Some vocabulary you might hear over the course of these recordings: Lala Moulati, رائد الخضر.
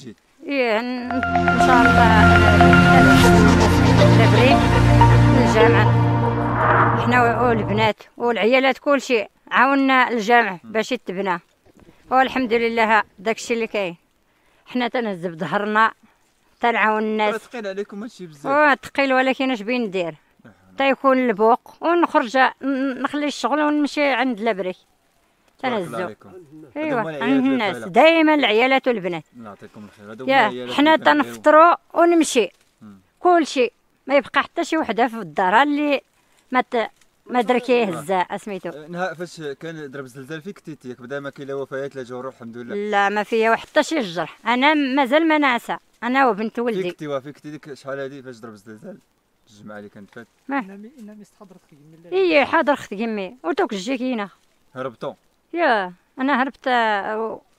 تجي؟ ايه ان شاء الله تبريد الجامعه. حنا والبنات والعيالات كلشي عاونا الجامع باش يتبنى، والحمد لله داكشي اللي كاين. حنا تنهز بظهرنا تنعاون الناس. ثقيل عليكم هادشي بزاف؟ ثقيل، ولكن اش بين ندير؟ تيكون البوق ونخرج نخلي الشغل ونمشي عند لابري تنهزو. ايوا عند الناس دائما العيالات والبنات. الله يعطيكم الخير. حنا تنفطروا ونمشي كلشي، ما يبقى حتى شي وحده في الدار اللي ما دركيه هزاء سميتو. نهار فاش كان ضرب الزلزال فيك كنتي ياك، بدا ما كاين لا وفيات لا جروح الحمد لله؟ لا ما فيا حتى شي جرح، انا مازال ما ناعسه، انا وبنت ولدي. فيك كنتي ديك شحال هادي فاش ضرب الزلزال؟ الجمعه اللي كانت فات. انا مست حضرت اختي يمي. اي حاضر اختي يمي وتوك جيكينا. هربتوا؟ يا انا هربت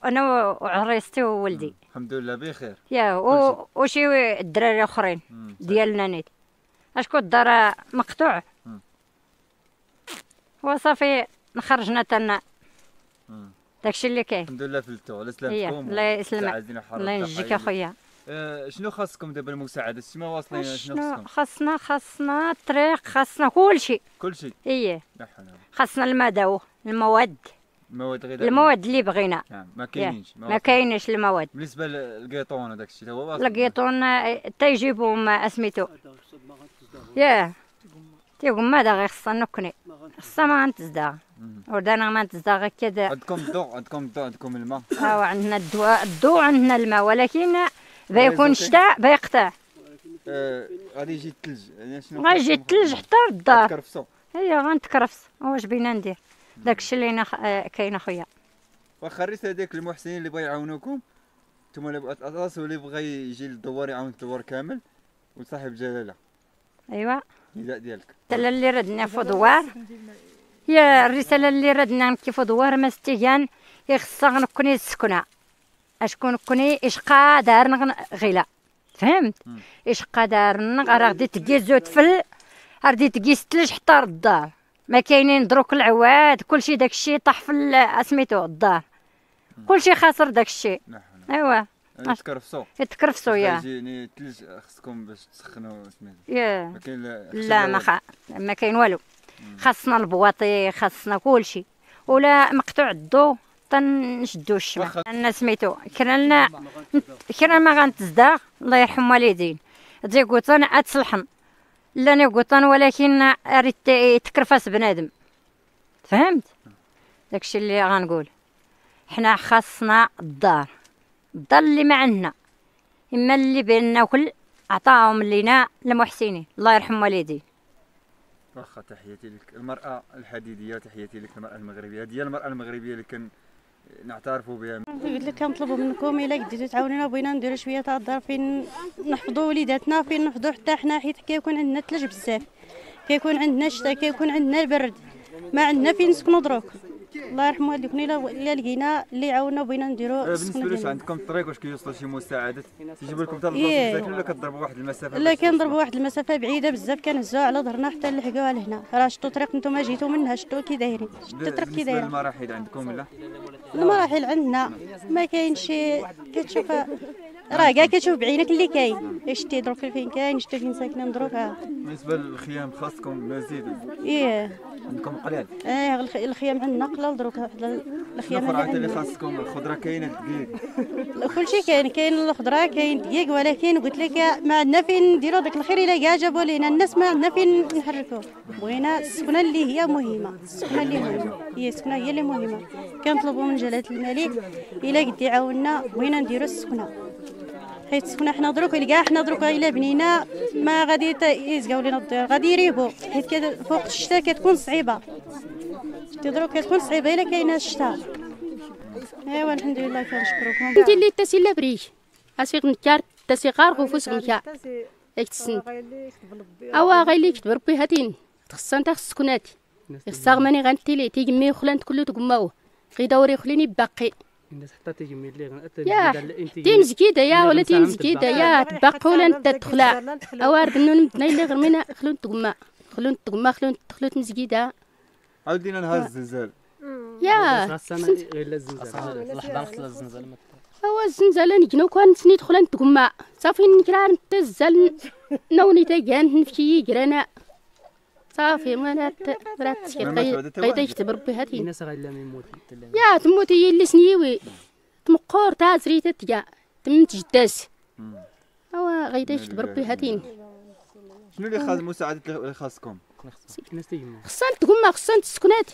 انا وعريستي وولدي. الحمد لله بخير. يا وشي الدراري اخرين ديالنا نيت. اشكون الدار مقطوع وصافي نخرجنا تنا داكشي اللي كاين. الحمد لله فلتو على سلامتكم. الله يسلمك الله ينجيك اخويا. شنو خاصكم دابا؟ المساعدات شنو واصلين؟ شنو خاصكم؟ خاصنا الطريق، خاصنا كلشي. اييه خاصنا المواد غير المواد اللي بغينا. ما كاينينش المواد بالنسبه للكيطون وداك الشيء. هو واصل الكيطون تيجيبوهم سميتو ياه تيغما دا غير خصنا نكني خصنا ما غنتزداغ وردانا ما نتزداغ هكا. عندكم الضوء عندكم الماء. عندنا الضوء عندنا الماء، ولكن بيكون الشتاء بيقطع. غادي يجي الثلج. غيجي الثلج حتى للدار غنتكرفسو. هي غنتكرفس واش بينا ندير؟ داكشي اللي كاين اخويا. واخا ريت هذاك المحسنين اللي بغا يعاونوكم نتوما اللي بغات الاطلس واللي بغا يجي للدوار يعاون الدوار كامل وصاحب جلاله. ايوا النداء ديالك. الرساله اللي ردنا في دوار هي الرساله اللي ردنا كيف دوار ما استيان يخصها نكوني السكنه اشكون كوني اش قادر غيلا فهمت اش قادر راه غادي تجيزو تفل غادي تجي الثلج حتى للدار. ما كاينين دروك العواد كلشي داكشي طاح في سميتو الدار كلشي خاسر داكشي. ايوا يتكرفسوا يا يجيني الثلج خصكم باش تسخنوا سميتو. ما كاين لا ما كاين والو. خاصنا البواطي خاصنا كلشي ولا مقطوع الضو تنشدو الشمع انا سميتو كرالنا كرال ما غنتزداغ. الله يرحم والدين تيقوطن اتصلحن لا نيقوطن، ولكن ريت يتكرفس بنادم فهمت داكشي اللي غنقول. حنا خاصنا الدار اللي ما عندنا اما اللي بيننا وكل عطاهم لينا المحسنين الله يرحم والديه. واخا تحياتي لك المراه الحديديه وتحياتي لك المراه المغربيه. هذه هي المراه المغربيه اللي كنعترفوا بها. قلت لك كنطلبوا منكم الا قدرتوا تعاونونا بغينا نديروا شويه تاع الدار فين نحفظوا وليداتنا فين نحفظوا حتى حنا، حيت كيكون عندنا الثلج بزاف كيكون عندنا الشتاء كيكون عندنا البرد ما عندنا فين نسكنوا دروك. الله يرحم والديكم الا لقينا اللي يعاوننا بغينا نديروا. بالنسبه لكم عندكم الطريق واش كيوصلوا شي مساعدات تجيبوا لكم حتى البلاصه ولا كتضربوا واحد المسافه؟ لا كنضربوا واحد المسافه بعيده بزاف كنهزوها على ظهرنا حتى نلحقوها لهنا. راه شتو طريق نتوما جيتو منها شتو كي دايرين شتو الطريق كي دايره. المراحل عندكم ولا؟ المراحل عندنا ما كاينش شي كتشوف راه كاع كتشوف بعينك اللي كاين شتي دروك فين كاين شتي فين ساكنه مدروك. بالنسبه للخيام خاصكم مزيد. عندكم قلال؟ الخيام عندنا قلال دروك الخيام اللي خاصكم. الخضره كاينه الدقيق كلشي كاين الخضره كاين الدقيق، ولكن قلت لك ما عندنا فين نديرو داك الخير الا كاع جابوا لينا الناس ما عندنا فين نحركوه. بغينا السكنه اللي هي مهمه هي السكنه هي اللي مهمه. كنطلبوا من جلاله الملك الا قد يعاوننا بغينا نديرو السكنه، حيت السكنه حنا دروك كاع حنا دروك الا بنينا ما غادي يزقاو لينا الدار غادي يريبو، حيت فوق الشتاء كتكون صعيبه دروك كتكون صعيبه الا كاينه الشتاء. ايوا الحمد لله كنشكركم. انت اللي تاسي لابري اسيق نكار تاسي غار غفوس غمكا اكتسن اوا غير اللي كتبر بي هاتين خصها نتا السكناتي خصها ماني غنتيلي تيجمي خلانت كلو تقماو غي دوري خليني باقي الناس حتى تيجمي اللي غنأثر تيمزكيده يا ولا تيمزكيده يا تبقى ولا انت تخلع اوارد النون مدنا اللي غير منا خلون تقما خلون تمزكيده. عاود لينا نهار الزلزال يا غير الزلزال لحظه الزلزال هو الزنزانة نجنو كان سني دخل أنت جمع صافي نكرار نتزل نوني تجان نفكي جرنا صافي ما نت قيد يختبر بهاتي يا تموتي اللي سنيوي تمقار تازري تتجا تمتجدس هو قيد يختبر بهاتين. شنو اللي خاص مساعدة اللي خاصكم؟ خصنا نتجمع خصنا السكنات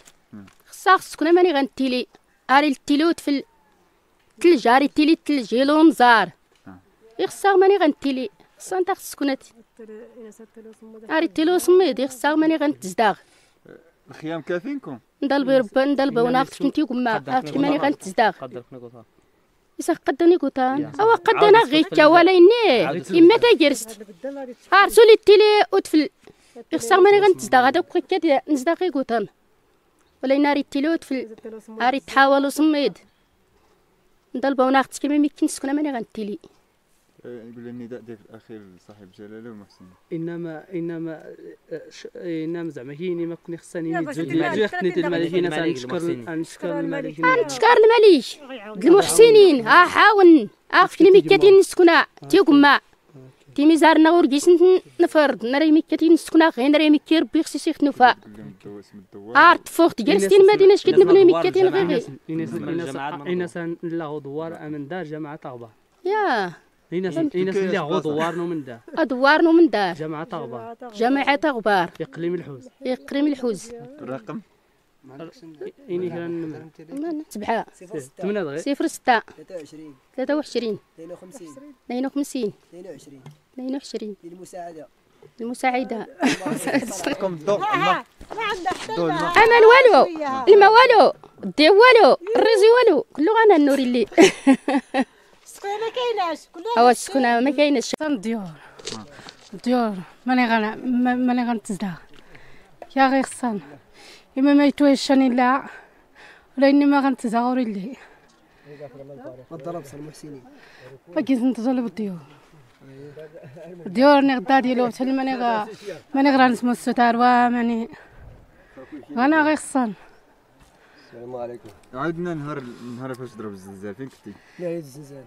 خصها السكنة ماني غنتيلي أري التيلوت في الثلج أري تيلي الثلج يلو نزار خصها ماني غنتيلي خصها نتا السكنات أري التيلو سميد خصها ماني غنتزداغ الخيام كافينكم نضلب ربا نضلب وناخذ كنتي كما عرفتي ماني غنتزداغ إذا قدني قطان أو قدنا غير كواليني إما تجرست أرسل التيلي وتفل خصها ماني غنتزداغ هذا بقي كذا نزداغي قطان ولينا ريت تلوت في ريت تحاولوا صميد نضلبوا وناخذ كما يمكن سكنه ماني غنتيلي. نقول النداء ديال الاخير لصاحب جلاله ومحسن انما زعما كاين ما كنت خصني نزود خديت الملك هنا نشكر الملك المحسنين حاول عرفتني مكاتين نسكنه تيكما تيمي زارنا ورجيس نفرض نري مكتين نسكنا غير نري مكي ربي خصي شيخ نوفا ارت فوخت جالسين مدينه شكيت نبني مكتين غير الناس لا غدوار من دار جماعه طغبه يا الناس لا غدوار من دار ادوار من دار جماعه طغبه جماعه طغبار اقليم الحوز اقليم الحوز الرقم ايني كان النمره 7 8 06 23 23 52 52 22 22 المساعدة صدقكم الضوء ما أمان والو الماء والو الضياء والو الرز والو كله أنا النور اللي السكنة ما كايناش هو السكنة ما كايناش الديور الديور ماني غنتزدها يا غير خصنا إما ما يتوهشني لا ولا إني ما غنتزاغوري ليه ما ضربش المحسنين ما كيز نتجلب الديور الديور أنا غدا ديالو حتى ماني غرا نسمو الستار وماني أنا غير خصنا. السلام عليكم. عاودنا نهار فاش ضرب الزلزال فين كنتي؟ لا هي الزلزال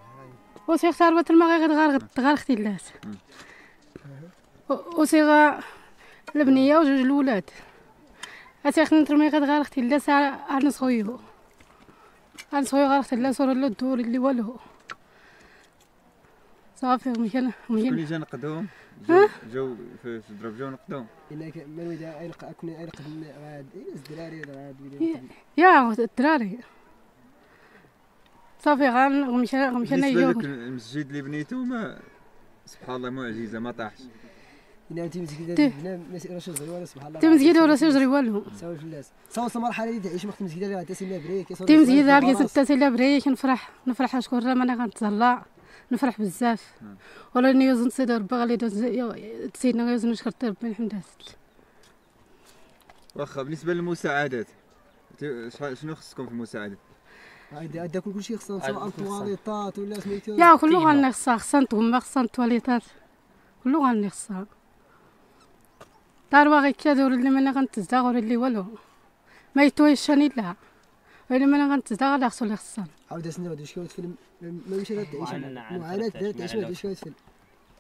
وسي اختار بات الماء غير ختي اللات وسي غا البنية وجوج الولاد أتاخذ نترمي غاد غار اختي لا ساعة نسخويو غار اختي لا صور لا الدور اللي والو صافي مشينا شكون اللي جا نقدهم جاو في ضرب جاو نقدهم من ودا كنا غاد الدراري يا الدراري صافي غنمشينا يوم المسجد اللي بنيتو ما سبحان الله معجزة ما طاحش تمزيد ولا سيجري والو ساوس المرحله اللي تعيش وقت المسجد اللي غتسلى بريك تمزيد غادي تسلى بريك نفرح شكون راه انا غنتهلا نفرح بزاف ولا اني يوزن سيدي ربي غالي سيدنا غيوزن نشكر ربي الحمد لله. واخا بالنسبه للمساعدات شنو خصكم في المساعدات؟ هذا كلشي خصنا سواء الطواليطات ولا سميتو لا كلو غني خصنا تما خصنا الطواليطات كلو غني خصها داروا غير كذا ولا مانا غنتزداغ ولا اللي والو ما يتوهش انا لا ولا مانا غنتزداغ لا خصو اللي خصنا عاود اسنا هاد شويه فيلم ما مشيت تعيش معاناه تعيش هاد شويه فيلم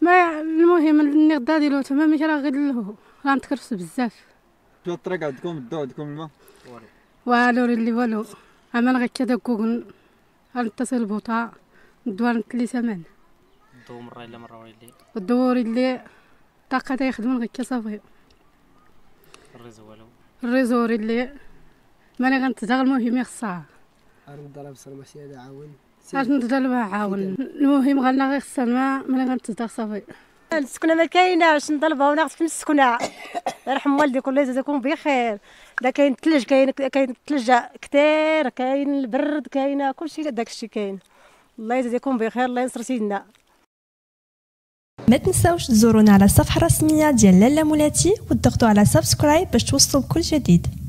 ما المهم اني غدا ديالو تما ماشي راه غير له راه متكرفس بزاف شنو الطريق عندكم الضو عندكم الماء والو اللي والو اما غير كذا كوكن غنتصل بوطا ندوار 3 سمان ندور مره الا مره ولا اللي الدور اللي الطاقه تيخدموا غير كصافي الريزوري اللي ماني غنتزاغ المهم خصها غنضرب صرمه شي هذا عاون عاد نضربها عاون المهم غانا غير خصنا ماني غنتزاغ صافي السكنه ما كايناش نضربها وناخذ في السكنه يرحم والديك الله يجازيكم بخير دا كاين الثلج كاين الثلج كثير كاين البرد كاين كلشي داك الشيء كاين الله يجازيكم بخير الله ينصر سيدنا. ما تنساوش تزورونا على الصفحة الرسمية ديال لالا مولاتي وتضغطوا على سبسكرايب باش توصلوا بكل جديد.